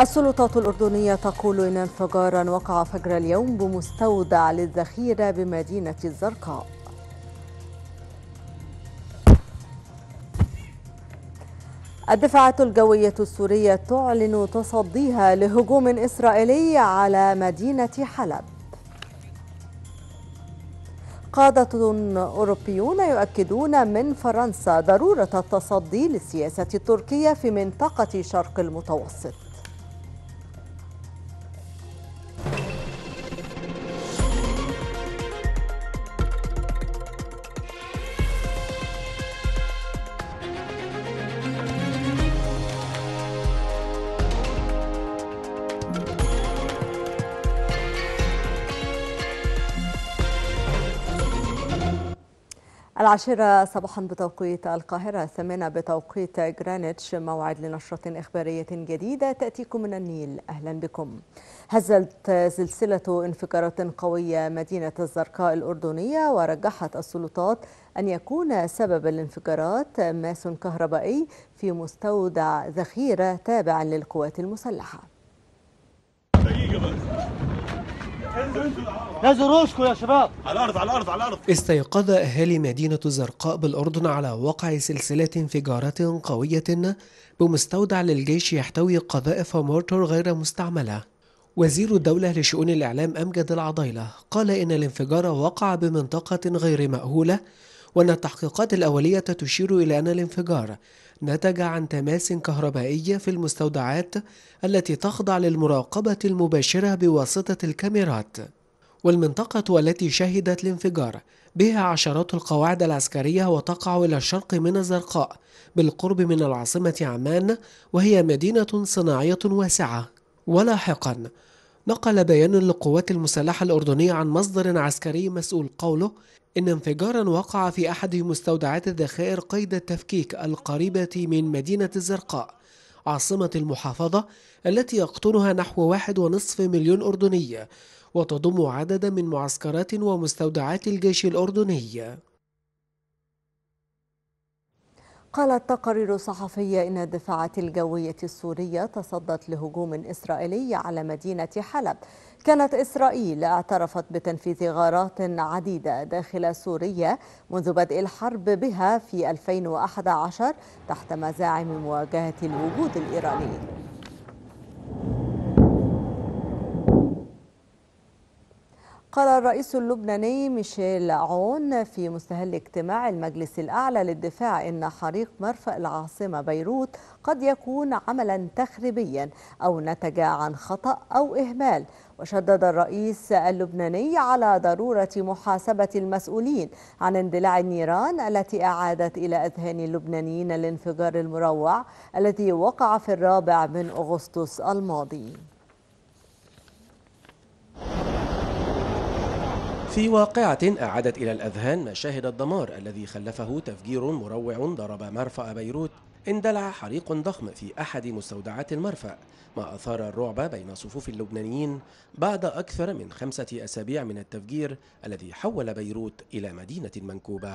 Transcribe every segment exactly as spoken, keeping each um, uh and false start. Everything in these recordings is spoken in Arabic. السلطات الأردنية تقول إن انفجارا وقع فجر اليوم بمستودع للذخيرة بمدينة الزرقاء. الدفاعات الجوية السورية تعلن تصديها لهجوم إسرائيلي على مدينة حلب. قادة أوروبيون يؤكدون من فرنسا ضرورة التصدي للسياسة التركية في منطقة شرق المتوسط. العاشرة صباحا بتوقيت القاهرة، الثامنة بتوقيت جرينتش، موعد لنشرة إخبارية جديدة تأتيكم من النيل. أهلا بكم. هزت سلسلة انفجارات قوية مدينة الزرقاء الأردنية، ورجحت السلطات أن يكون سبب الانفجارات ماس كهربائي في مستودع ذخيرة تابع للقوات المسلحة. نزلوا روسكم يا شباب على الارض على الارض على الارض. استيقظ اهالي مدينه الزرقاء بالاردن على وقع سلسله انفجارات قويه بمستودع للجيش يحتوي قذائف مورتر غير مستعمله. وزير الدوله لشؤون الاعلام امجد العضيله قال ان الانفجار وقع بمنطقه غير مأهوله، وان التحقيقات الاوليه تشير الى ان الانفجار نتج عن تماس كهربائية في المستودعات التي تخضع للمراقبة المباشرة بواسطة الكاميرات. والمنطقة التي شهدت الانفجار بها عشرات القواعد العسكرية وتقع إلى الشرق من الزرقاء بالقرب من العاصمة عمان، وهي مدينة صناعية واسعة. ولاحقا نقل بيان للقوات المسلحة الأردنية عن مصدر عسكري مسؤول قوله إن انفجارا وقع في أحد مستودعات الذخائر قيد التفكيك القريبة من مدينة الزرقاء عاصمة المحافظة التي يقطنها نحو واحد ونصف مليون أردني، وتضم عددا من معسكرات ومستودعات الجيش الأردني. قالت تقارير صحفية إن الدفاعات الجوية السورية تصدت لهجوم إسرائيلي على مدينة حلب. كانت إسرائيل اعترفت بتنفيذ غارات عديدة داخل سوريا منذ بدء الحرب بها في ألفين وأحد عشر تحت مزاعم مواجهة الوجود الإيراني. قال الرئيس اللبناني ميشيل عون في مستهل اجتماع المجلس الأعلى للدفاع إن حريق مرفأ العاصمة بيروت قد يكون عملا تخريبيا أو نتج عن خطأ أو إهمال. وشدد الرئيس اللبناني على ضرورة محاسبة المسؤولين عن اندلاع النيران التي أعادت إلى أذهان اللبنانيين الانفجار المروع الذي وقع في الرابع من أغسطس الماضي. في واقعة أعادت إلى الأذهان مشاهد الدمار الذي خلفه تفجير مروع ضرب مرفأ بيروت، اندلع حريق ضخم في أحد مستودعات المرفأ، ما أثار الرعب بين صفوف اللبنانيين بعد أكثر من خمسة أسابيع من التفجير الذي حول بيروت إلى مدينة منكوبة.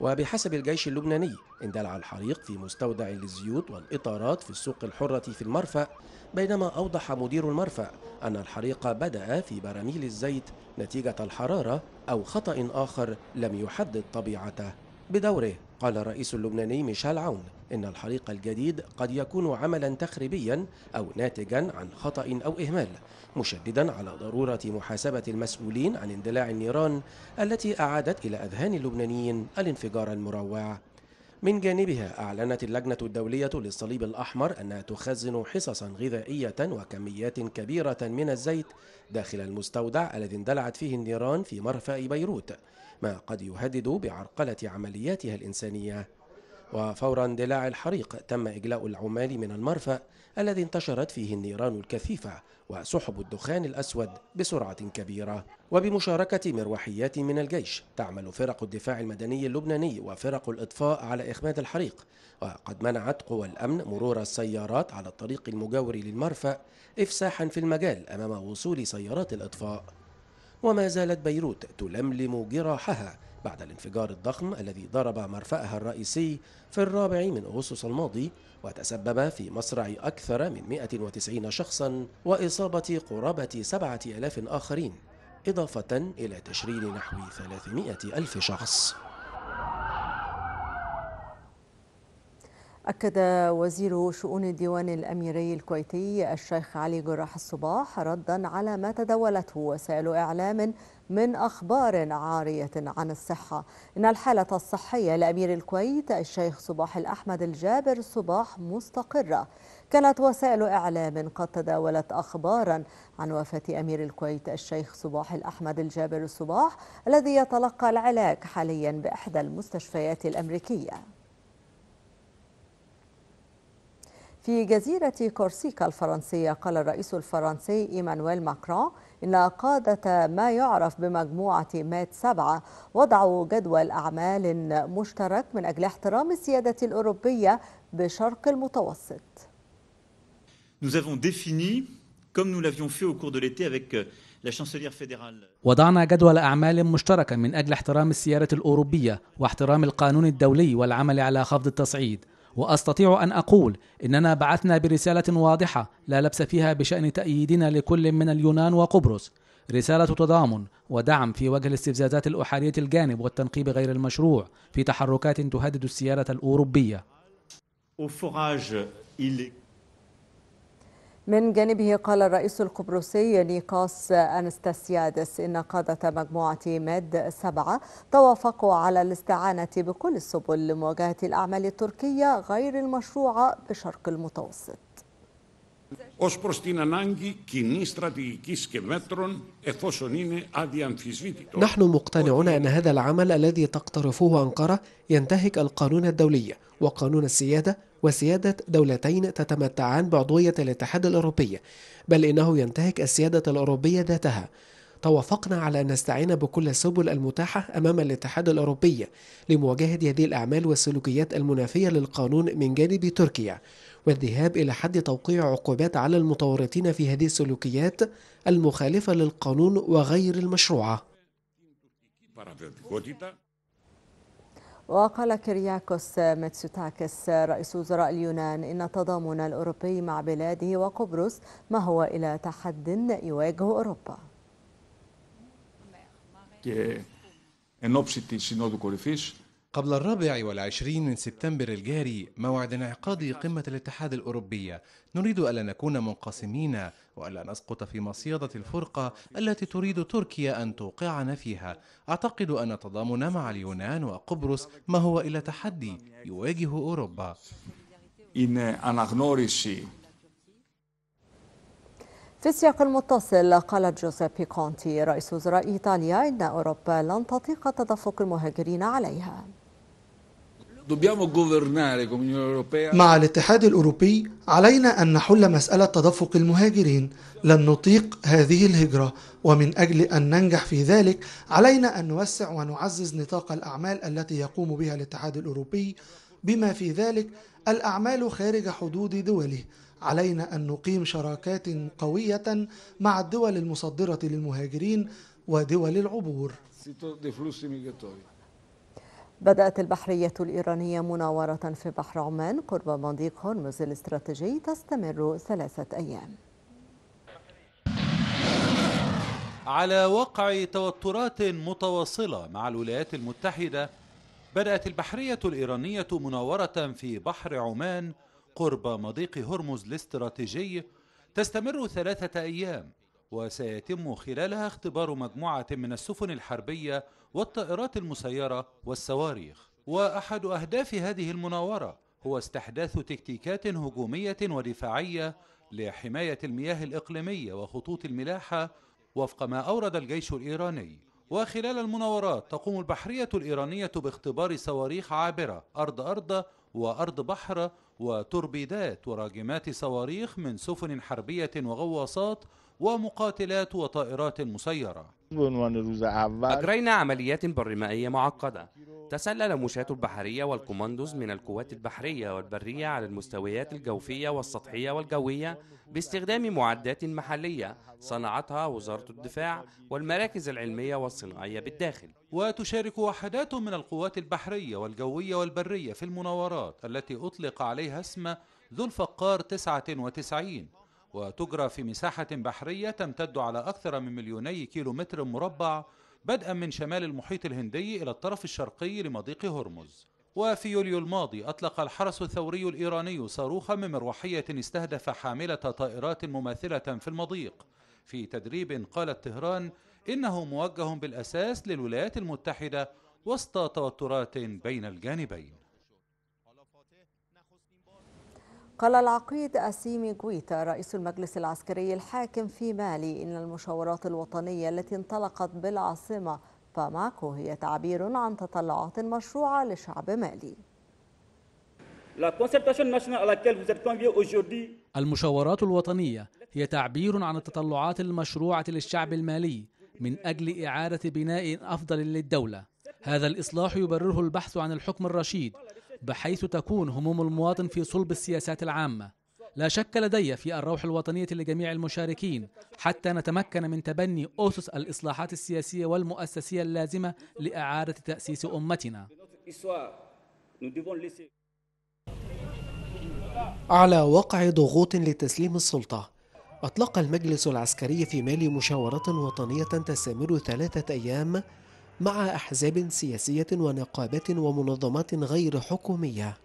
وبحسب الجيش اللبناني اندلع الحريق في مستودع للزيوت والإطارات في السوق الحرة في المرفأ، بينما أوضح مدير المرفأ أن الحريق بدأ في براميل الزيت نتيجة الحرارة أو خطأ آخر لم يحدد طبيعته. بدوره قال الرئيس اللبناني ميشيل عون إن الحريق الجديد قد يكون عملا تخريبيا أو ناتجا عن خطأ أو إهمال، مشددا على ضرورة محاسبة المسؤولين عن اندلاع النيران التي أعادت إلى أذهان اللبنانيين الانفجار المروع. من جانبها أعلنت اللجنة الدولية للصليب الأحمر أنها تخزن حصصا غذائية وكميات كبيرة من الزيت داخل المستودع الذي اندلعت فيه النيران في مرفأ بيروت، ما قد يهدد بعرقلة عملياتها الإنسانية. وفور اندلاع الحريق تم إجلاء العمال من المرفأ الذي انتشرت فيه النيران الكثيفة وسحب الدخان الأسود بسرعة كبيرة. وبمشاركة مروحيات من الجيش تعمل فرق الدفاع المدني اللبناني وفرق الإطفاء على إخماد الحريق، وقد منعت قوى الأمن مرور السيارات على الطريق المجاور للمرفأ إفساحا في المجال أمام وصول سيارات الإطفاء. وما زالت بيروت تلملم جراحها بعد الانفجار الضخم الذي ضرب مرفأها الرئيسي في الرابع من أغسطس الماضي وتسبب في مصرع أكثر من مئة وتسعين شخصا وإصابة قرابة سبعة آلاف آخرين، إضافة إلى تشريد نحو ثلاثمئة ألف شخص. أكد وزير شؤون الديوان الأميري الكويتي الشيخ علي جراح الصباح ردا على ما تداولته وسائل إعلام من أخبار عارية عن الصحة إن الحالة الصحية لأمير الكويت الشيخ صباح الأحمد الجابر الصباح مستقرة. كانت وسائل إعلام قد تداولت أخبارا عن وفاة أمير الكويت الشيخ صباح الأحمد الجابر الصباح الذي يتلقى العلاج حاليا بإحدى المستشفيات الأمريكية. في جزيرة كورسيكا الفرنسية قال الرئيس الفرنسي إيمانويل ماكرون إن قادة ما يعرف بمجموعة مات سبعة وضعوا جدول أعمال مشترك من أجل احترام السيادة الأوروبية بشرق المتوسط. وضعنا جدول أعمال مشتركا من أجل احترام السيادة الأوروبية واحترام القانون الدولي والعمل على خفض التصعيد. وأستطيع أن أقول إننا بعثنا برسالة واضحة لا لبس فيها بشأن تأييدنا لكل من اليونان وقبرص، رسالة تضامن ودعم في وجه الاستفزازات الأحادية الجانب والتنقيب غير المشروع في تحركات تهدد السيادة الأوروبية. من جانبه قال الرئيس القبرصي نيكوس أناستاسياديس إن قادة مجموعة ماد سبعة توافقوا على الاستعانة بكل السبل لمواجهة الأعمال التركية غير المشروعة بشرق المتوسط. Ως προς την ανάγκη κοινής στρατηγικής και μέτρων, εφόσον είναι αδιαμφισβήτητο. نحن مقتنعون أن هذا العمل الذي تقترفه أنقرة ينتهك القانون الدولي وقانون السيادة وسيادة دولتين تتمتعان بعضوية الاتحاد الأوروبي، بل إنه ينتهك السيادة الأوروبية ذاتها. توافقنا على أن نستعين بكل السبل المتاحة أمام الاتحاد الأوروبي لمواجهة هذه الأعمال والسلوكيات المنافية للقانون من جانب تركيا، والذهاب إلى حد توقيع عقوبات على المتورطين في هذه السلوكيات المخالفة للقانون وغير المشروعة. وقال كرياكوس ماتسوتاكس رئيس وزراء اليونان إن التضامن الأوروبي مع بلاده وقبرص ما هو إلى تحد يواجه أوروبا. قبل الرابع والعشرين من سبتمبر الجاري موعد انعقاد قمة الاتحاد الأوروبية، نريد ألا نكون منقسمين وألا نسقط في مصيدة الفرقة التي تريد تركيا أن توقعنا فيها. أعتقد أن التضامن مع اليونان وقبرص ما هو إلا تحدي يواجه أوروبا. في السياق المتصل قالت جوزيبي كونتي رئيس وزراء إيطاليا إن أوروبا لن تطيق تدفق المهاجرين عليها. مع الاتحاد الأوروبي علينا أن نحل مسألة تدفق المهاجرين، لن نطيق هذه الهجرة، ومن أجل أن ننجح في ذلك علينا أن نوسع ونعزز نطاق الأعمال التي يقوم بها الاتحاد الأوروبي بما في ذلك الأعمال خارج حدود دوله. علينا أن نقيم شراكات قوية مع الدول المصدرة للمهاجرين ودول العبور. بدأت البحرية الإيرانية مناورة في بحر عمان قرب مضيق هرمز الاستراتيجي تستمر ثلاثة أيام. على وقع توترات متواصلة مع الولايات المتحدة، بدأت البحرية الإيرانية مناورة في بحر عمان قرب مضيق هرمز الاستراتيجي تستمر ثلاثة أيام، وسيتم خلالها اختبار مجموعة من السفن الحربية والطائرات المسيرة والصواريخ. وأحد أهداف هذه المناورة هو استحداث تكتيكات هجومية ودفاعية لحماية المياه الإقليمية وخطوط الملاحة وفق ما أورد الجيش الإيراني. وخلال المناورات تقوم البحرية الإيرانية باختبار صواريخ عابرة أرض أرض وأرض بحر وتوربيدات وراجمات صواريخ من سفن حربية وغواصات ومقاتلات وطائرات مسيرة. بعنوان روز اول أجرينا عمليات برمائية معقدة. تسلل مشاة البحرية والكوماندوز من القوات البحرية والبرية على المستويات الجوفية والسطحية والجوية باستخدام معدات محلية صنعتها وزارة الدفاع والمراكز العلمية والصناعية بالداخل. وتشارك وحدات من القوات البحرية والجوية والبرية في المناورات التي أطلق عليها اسم ذو الفقار تسعة وتسعين، وتجرى في مساحة بحرية تمتد على أكثر من مليوني كيلومتر مربع بدءا من شمال المحيط الهندي إلى الطرف الشرقي لمضيق هرمز. وفي يوليو الماضي أطلق الحرس الثوري الإيراني صاروخا من مروحية استهدف حاملة طائرات مماثلة في المضيق في تدريب قالت طهران إنه موجه بالأساس للولايات المتحدة وسط توترات بين الجانبين. قال العقيد أسيمي غويتا رئيس المجلس العسكري الحاكم في مالي إن المشاورات الوطنية التي انطلقت بالعاصمة باماكو هي تعبير عن تطلعات مشروعة لشعب مالي. المشاورات الوطنية هي تعبير عن التطلعات المشروعة للشعب المالي من أجل إعادة بناء أفضل للدولة. هذا الإصلاح يبرره البحث عن الحكم الرشيد بحيث تكون هموم المواطن في صلب السياسات العامة. لا شك لدي في الروح الوطنية لجميع المشاركين حتى نتمكن من تبني أسس الإصلاحات السياسية والمؤسسية اللازمة لإعادة تأسيس أمتنا. على وقع ضغوط لتسليم السلطة، أطلق المجلس العسكري في مالي مشاورة وطنية تستمر ثلاثة أيام مع أحزاب سياسية ونقابات ومنظمات غير حكومية.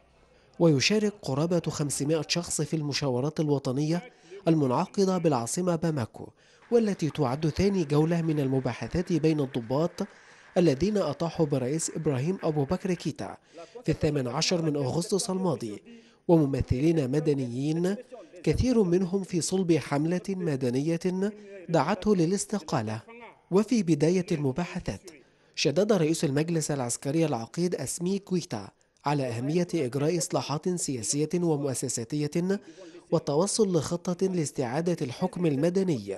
ويشارك قرابة خمسمائة شخص في المشاورات الوطنية المنعقدة بالعاصمة باماكو، والتي تعد ثاني جولة من المباحثات بين الضباط الذين أطاحوا برئيس إبراهيم أبو بكر كيتا في الثامن عشر من أغسطس الماضي وممثلين مدنيين كثير منهم في صلب حملة مدنية دعته للاستقالة. وفي بداية المباحثات شدد رئيس المجلس العسكري العقيد أسيمي غويتا على أهمية إجراء إصلاحات سياسية ومؤسساتية والتوصل لخطة لاستعادة الحكم المدني.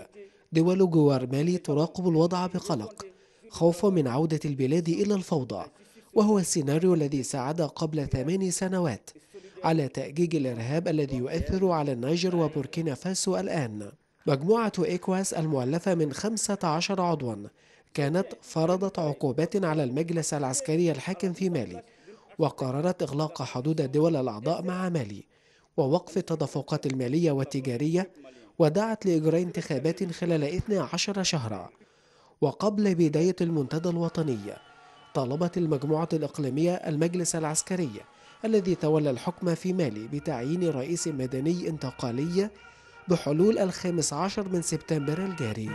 دول جوار مالي تراقب الوضع بقلق خوفا من عودة البلاد إلى الفوضى، وهو السيناريو الذي ساعد قبل ثماني سنوات على تأجيج الإرهاب الذي يؤثر على النيجر وبوركينا فاسو الآن. مجموعة إيكواس المؤلفة من خمسة عشر عضوا كانت فرضت عقوبات على المجلس العسكري الحاكم في مالي، وقررت إغلاق حدود الدول الأعضاء مع مالي ووقف التدفقات المالية والتجارية، ودعت لإجراء انتخابات خلال اثني عشر شهرا. وقبل بداية المنتدى الوطني طالبت المجموعة الإقليمية المجلس العسكري الذي تولى الحكم في مالي بتعيين رئيس مدني انتقالي بحلول الخامس عشر من سبتمبر الجاري.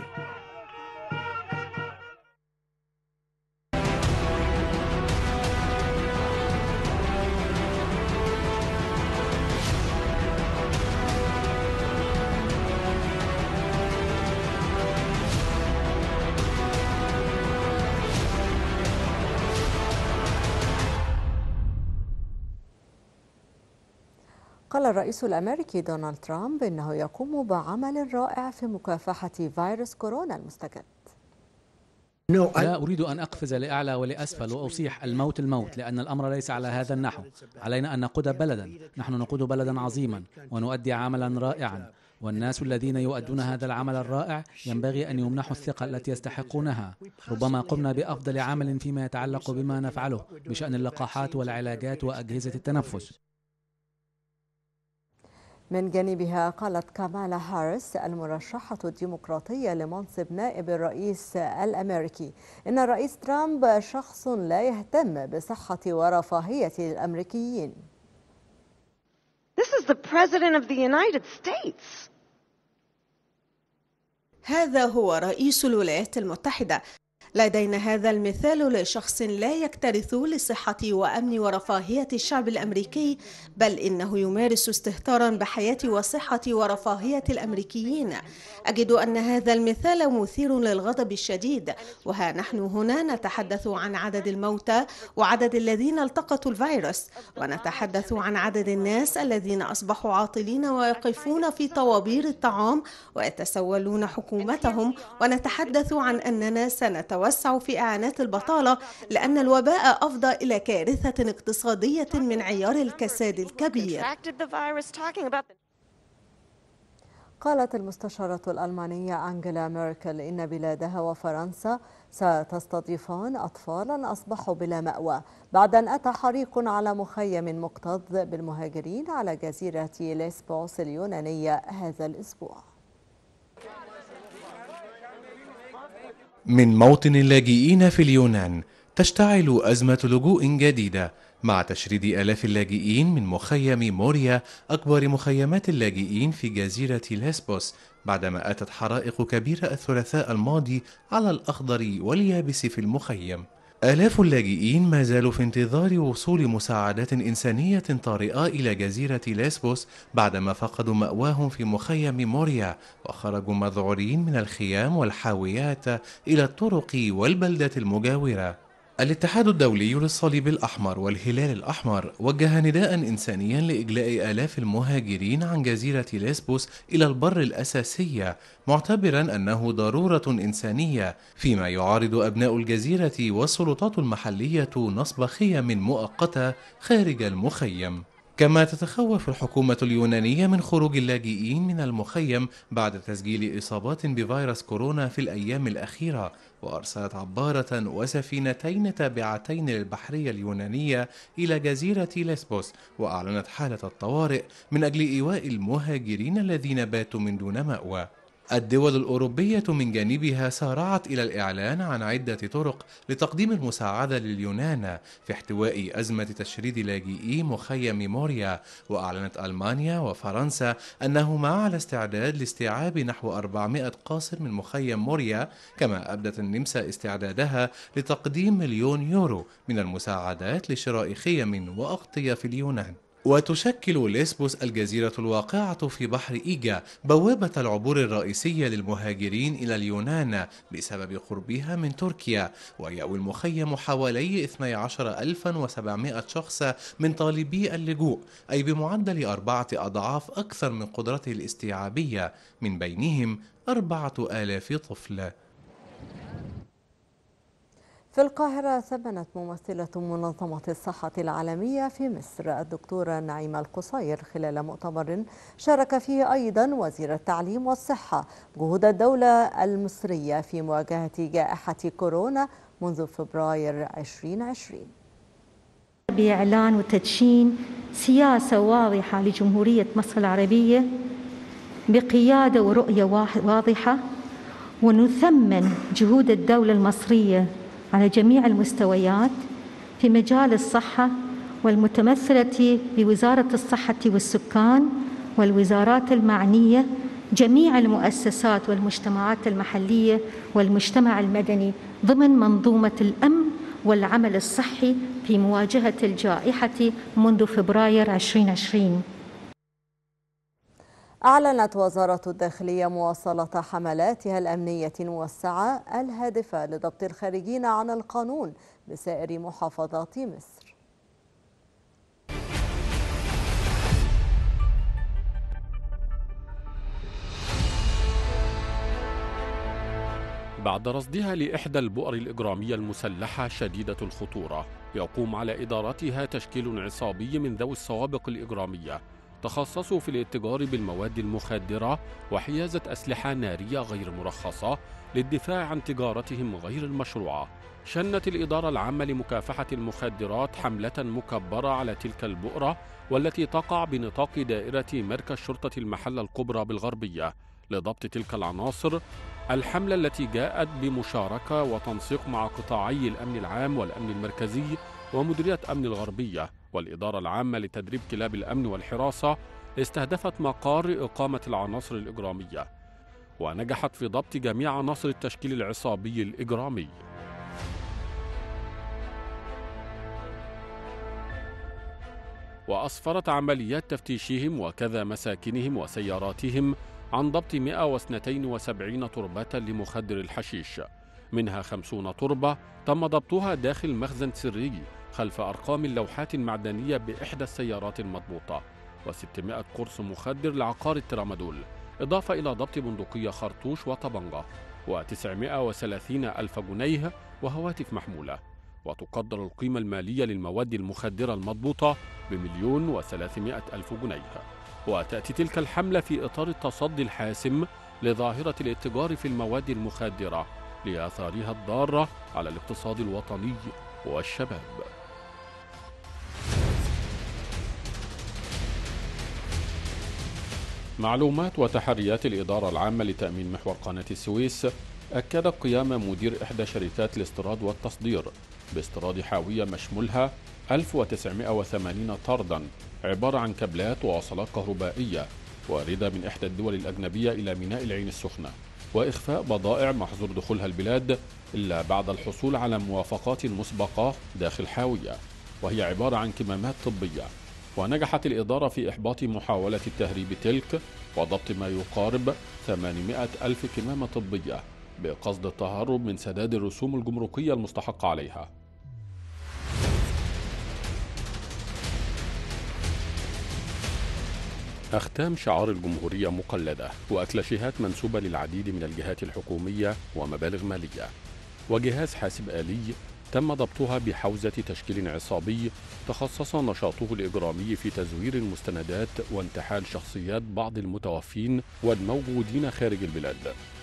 قال الرئيس الأمريكي دونالد ترامب إنه يقوم بعمل رائع في مكافحة فيروس كورونا المستجد. لا أريد أن أقفز لأعلى ولأسفل وأصيح الموت الموت، لأن الأمر ليس على هذا النحو. علينا أن نقود بلدا، نحن نقود بلدا عظيما ونؤدي عملا رائعا، والناس الذين يؤدون هذا العمل الرائع ينبغي أن يمنحوا الثقة التي يستحقونها. ربما قمنا بأفضل عمل فيما يتعلق بما نفعله بشأن اللقاحات والعلاجات وأجهزة التنفس. من جانبها قالت كامالا هاريس المرشحة الديمقراطية لمنصب نائب الرئيس الأمريكي إن الرئيس ترامب شخص لا يهتم بصحة ورفاهية الأمريكيين. هذا هو رئيس الولايات المتحدة، لدينا هذا المثال لشخص لا يكترث لصحة وأمن ورفاهية الشعب الأمريكي، بل إنه يمارس استهتارا بحياة وصحة ورفاهية الأمريكيين. أجد أن هذا المثال مثير للغضب الشديد، وها نحن هنا نتحدث عن عدد الموتى وعدد الذين التقطوا الفيروس، ونتحدث عن عدد الناس الذين أصبحوا عاطلين ويقفون في طوابير الطعام ويتسولون حكومتهم، ونتحدث عن أننا سنتوسع في إعانات البطالة لأن الوباء أفضى إلى كارثة اقتصادية من عيار الكساد الكبير. قالت المستشارة الألمانية أنجلا ميركل إن بلادها وفرنسا ستستضيفان أطفالا أصبحوا بلا مأوى بعد أن أتى حريق على مخيم مكتظ بالمهاجرين على جزيرة ليسبوس اليونانية هذا الأسبوع. من موطن اللاجئين في اليونان تشتعل أزمة لجوء جديدة مع تشريد آلاف اللاجئين من مخيم موريا أكبر مخيمات اللاجئين في جزيرة ليسبوس بعدما أتت حرائق كبيرة الثلاثاء الماضي على الأخضر واليابس في المخيم. آلاف اللاجئين ما زالوا في انتظار وصول مساعدات إنسانية طارئة إلى جزيرة ليسبوس بعدما فقدوا مأواهم في مخيم موريا وخرجوا مذعورين من الخيام والحاويات إلى الطرق والبلدات المجاورة. الاتحاد الدولي للصليب الأحمر والهلال الأحمر وجه نداء إنسانيا لإجلاء آلاف المهاجرين عن جزيرة ليسبوس إلى البر الأساسية، معتبرا أنه ضرورة إنسانية، فيما يعارض أبناء الجزيرة والسلطات المحلية نصب خيم مؤقتة خارج المخيم. كما تتخوف الحكومة اليونانية من خروج اللاجئين من المخيم بعد تسجيل إصابات بفيروس كورونا في الأيام الأخيرة، وأرسلت عبارة وسفينتين تابعتين للبحرية اليونانية إلى جزيرة ليسبوس وأعلنت حالة الطوارئ من أجل إيواء المهاجرين الذين باتوا من دون مأوى. الدول الأوروبية من جانبها سارعت إلى الإعلان عن عدة طرق لتقديم المساعدة لليونان في احتواء أزمة تشريد لاجئي مخيم موريا، وأعلنت ألمانيا وفرنسا أنهما على استعداد لاستيعاب نحو أربعمائة قاصر من مخيم موريا، كما أبدت النمسا استعدادها لتقديم مليون يورو من المساعدات لشراء خيم وأغطية في اليونان. وتشكل ليسبوس الجزيرة الواقعة في بحر إيجا بوابة العبور الرئيسية للمهاجرين إلى اليونان بسبب قربها من تركيا، ويأوي المخيم حوالي اثني عشر ألفا وسبعمائة شخص من طالبي اللجوء، أي بمعدل أربعة أضعاف أكثر من قدرته الاستيعابية، من بينهم أربعة آلاف طفل. في القاهرة ثمنت ممثلة منظمة الصحة العالمية في مصر الدكتورة نعيمه القصير خلال مؤتمر شارك فيه أيضا وزير التعليم والصحة جهود الدولة المصرية في مواجهة جائحة كورونا منذ فبراير ألفين وعشرين. بإعلان وتدشين سياسة واضحة لجمهورية مصر العربية بقيادة ورؤية واضحة، ونثمن جهود الدولة المصرية على جميع المستويات في مجال الصحة والمتمثلة بوزارة الصحة والسكان والوزارات المعنية، جميع المؤسسات والمجتمعات المحلية والمجتمع المدني ضمن منظومة الأمن والعمل الصحي في مواجهة الجائحة منذ فبراير ألفين وعشرين. أعلنت وزارة الداخلية مواصلة حملاتها الأمنية الموسعة الهادفة لضبط الخارجين عن القانون بسائر محافظات مصر. بعد رصدها لإحدى البؤر الإجرامية المسلحة شديدة الخطورة، يقوم على إدارتها تشكيل عصابي من ذوي السوابق الإجرامية تخصصوا في الاتجار بالمواد المخدرة وحيازة أسلحة نارية غير مرخصة للدفاع عن تجارتهم غير المشروعة. شنت الإدارة العامة لمكافحة المخدرات حملة مكبرة على تلك البؤرة، والتي تقع بنطاق دائرة مركز شرطة المحلة الكبرى بالغربية، لضبط تلك العناصر. الحملة التي جاءت بمشاركة وتنسيق مع قطاعي الأمن العام والأمن المركزي ومديرية أمن الغربية والإدارة العامة لتدريب كلاب الأمن والحراسة، استهدفت مقار إقامة العناصر الإجرامية، ونجحت في ضبط جميع عناصر التشكيل العصابي الإجرامي. وأسفرت عمليات تفتيشهم وكذا مساكنهم وسياراتهم عن ضبط مئة واثنين وسبعين تربة لمخدر الحشيش، منها خمسين تربة تم ضبطها داخل مخزن سري خلف أرقام اللوحات المعدنية بإحدى السيارات المضبوطة، وستمائة قرص مخدر لعقار الترامادول، إضافة إلى ضبط بندقية خرطوش وطبنجة، وتسعمائة وثلاثين ألف جنيه وهواتف محمولة. وتقدر القيمة المالية للمواد المخدرة المضبوطة بمليون وثلاثمائة ألف جنيه. وتأتي تلك الحملة في إطار التصدي الحاسم لظاهرة الاتجار في المواد المخدرة لآثارها الضارة على الاقتصاد الوطني والشباب. معلومات وتحريات الإدارة العامة لتأمين محور قناة السويس أكد قيام مدير إحدى شركات الاستيراد والتصدير باستيراد حاوية مشمولها ألف وتسعمائة وثمانين طردا عبارة عن كابلات ووصلات كهربائية واردة من إحدى الدول الأجنبية إلى ميناء العين السخنة، وإخفاء بضائع محظور دخولها البلاد إلا بعد الحصول على موافقات مسبقة داخل حاوية، وهي عبارة عن كمامات طبية. ونجحت الإدارة في إحباط محاولة التهريب تلك وضبط ما يقارب ثمانمائة ألف كمامة طبية بقصد التهرب من سداد الرسوم الجمركية المستحقة عليها. أختام شعار الجمهورية مقلدة وأكلاشيهات منسوبة للعديد من الجهات الحكومية ومبالغ مالية، وجهاز حاسب آلي تم ضبطها بحوزة تشكيل عصابي تخصص نشاطه الإجرامي في تزوير المستندات وانتحال شخصيات بعض المتوفين والموجودين خارج البلاد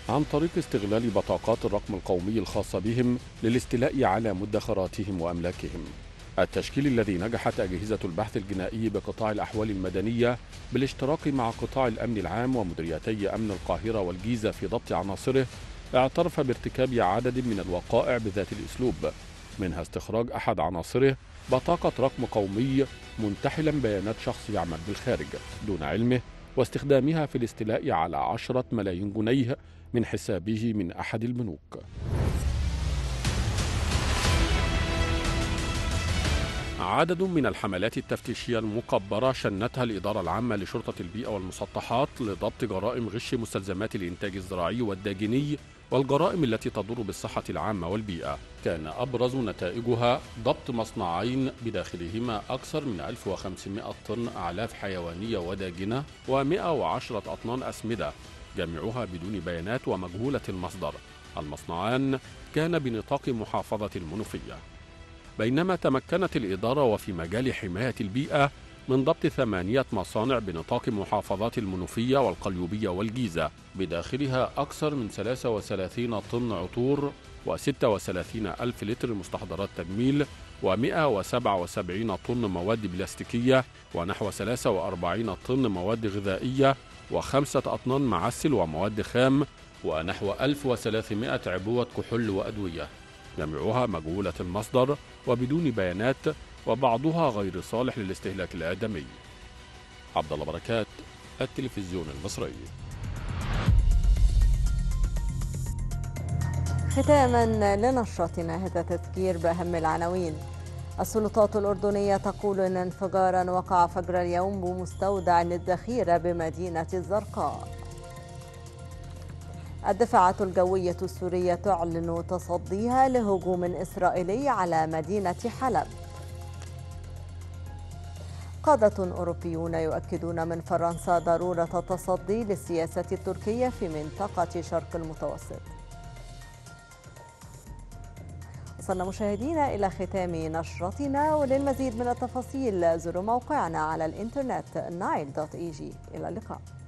عن طريق استغلال بطاقات الرقم القومي الخاصة بهم للاستيلاء على مدخراتهم وأملاكهم. التشكيل الذي نجحت أجهزة البحث الجنائي بقطاع الأحوال المدنية بالاشتراك مع قطاع الأمن العام ومديريتي أمن القاهرة والجيزة في ضبط عناصره اعترف بارتكاب عدد من الوقائع بذات الأسلوب، منها استخراج أحد عناصره بطاقة رقم قومي منتحلا بيانات شخص يعمل بالخارج دون علمه واستخدامها في الاستيلاء على عشرة ملايين جنيه من حسابه من أحد البنوك. عدد من الحملات التفتيشية المكبرة شنتها الإدارة العامة لشرطة البيئة والمسطحات لضبط جرائم غش مستلزمات الإنتاج الزراعي والداجني والجرائم التي تضر بالصحة العامة والبيئة، كان أبرز نتائجها ضبط مصنعين بداخلهما أكثر من ألف وخمسمائة طن أعلاف حيوانية وداجنة ومئة وعشرة أطنان أسمدة جميعها بدون بيانات ومجهولة المصدر. المصنعان كان بنطاق محافظة المنوفية، بينما تمكنت الإدارة وفي مجال حماية البيئة من ضبط ثمانية مصانع بنطاق محافظات المنوفية والقليوبية والجيزة بداخلها أكثر من ثلاثة وثلاثين طن عطور وستة وثلاثين ألف لتر مستحضرات تجميل ومئة وسبعة وسبعين طن مواد بلاستيكية ونحو ثلاثة وأربعين طن مواد غذائية وخمسة أطنان معسل ومواد خام ونحو ألف وثلاثمائة عبوة كحول وأدوية جميعها مجهولة المصدر وبدون بيانات وبعضها غير صالح للاستهلاك الآدمي. عبد الله بركات، التلفزيون المصري. ختاما لنشرتنا هذا تذكير بأهم العناوين. السلطات الأردنية تقول إن انفجارا وقع فجر اليوم بمستودع للذخيرة بمدينة الزرقاء. الدفاعة الجوية السورية تعلن تصديها لهجوم إسرائيلي على مدينة حلب. قادة أوروبيون يؤكدون من فرنسا ضرورة التصدي للسياسة التركية في منطقة شرق المتوسط. وصلنا مشاهدينا إلى ختام نشرتنا، وللمزيد من التفاصيل زوروا موقعنا على الإنترنت نايل دوت إي جي. إلى اللقاء.